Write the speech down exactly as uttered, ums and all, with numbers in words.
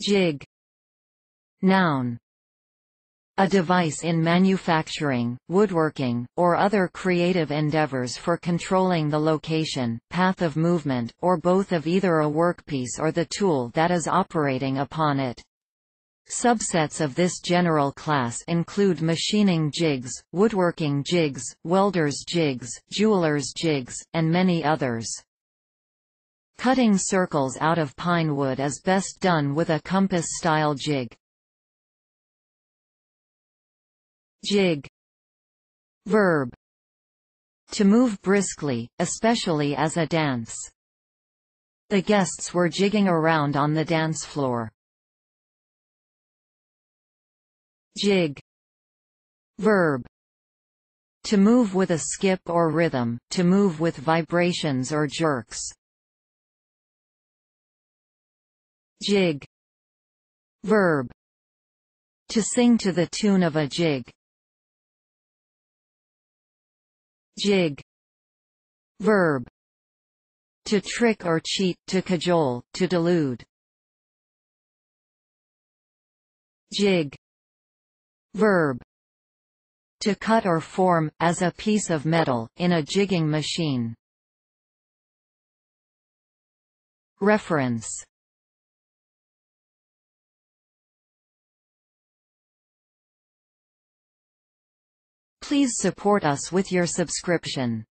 Jig. Noun. A device in manufacturing, woodworking, or other creative endeavors for controlling the location, path of movement, or both of either a workpiece or the tool that is operating upon it. Subsets of this general class include machining jigs, woodworking jigs, welders' jigs, jewelers' jigs, and many others. Cutting circles out of pine wood is best done with a compass-style jig. Jig. Verb. To move briskly, especially as a dance. The guests were jigging around on the dance floor. Jig. Verb. To move with a skip or rhythm, to move with vibrations or jerks. Jig. Verb. To sing to the tune of a jig. Jig. Verb. To trick or cheat, to cajole, to delude. Jig. Verb. To cut or form, as a piece of metal, in a jigging machine. Reference. Please support us with your subscription.